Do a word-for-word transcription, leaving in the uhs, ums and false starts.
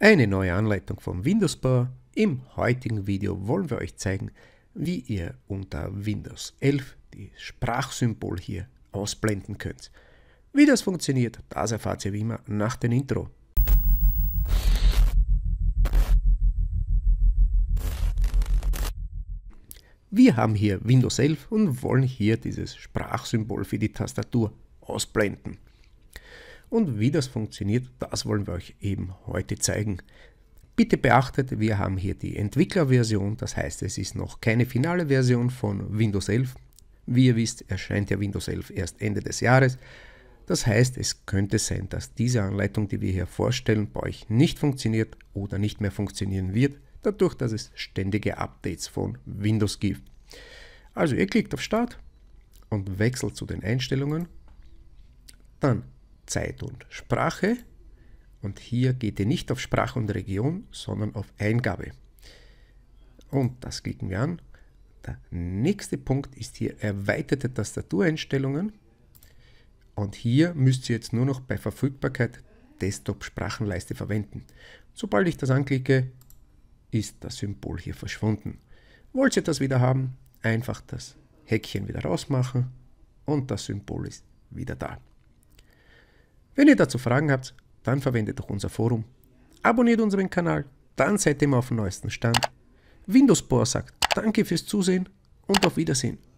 Eine neue Anleitung vom Windows Bau. Im heutigen Video wollen wir euch zeigen, wie ihr unter Windows elf die Sprachsymbol hier ausblenden könnt. Wie das funktioniert, das erfahrt ihr wie immer nach dem Intro. Wir haben hier Windows elf und wollen hier dieses Sprachsymbol für die Tastatur ausblenden. Und wie das funktioniert, das wollen wir euch eben heute zeigen. Bitte beachtet, wir haben hier die Entwicklerversion, das heißt, es ist noch keine finale Version von Windows elf. Wie ihr wisst, erscheint ja Windows elf erst Ende des Jahres. Das heißt, es könnte sein, dass diese Anleitung, die wir hier vorstellen, bei euch nicht funktioniert oder nicht mehr funktionieren wird, dadurch, dass es ständige Updates von Windows gibt. Also ihr klickt auf Start und wechselt zu den Einstellungen, dann Zeit und Sprache und hier geht ihr nicht auf Sprache und Region, sondern auf Eingabe. Und das klicken wir an. Der nächste Punkt ist hier erweiterte Tastatureinstellungen und hier müsst ihr jetzt nur noch bei Verfügbarkeit Desktop-Sprachenleiste verwenden. Sobald ich das anklicke, ist das Symbol hier verschwunden. Wollt ihr das wieder haben, einfach das Häkchen wieder rausmachen und das Symbol ist wieder da. Wenn ihr dazu Fragen habt, dann verwendet doch unser Forum. Abonniert unseren Kanal, dann seid ihr immer auf dem neuesten Stand. Windows Bauer sagt Danke fürs Zusehen und auf Wiedersehen.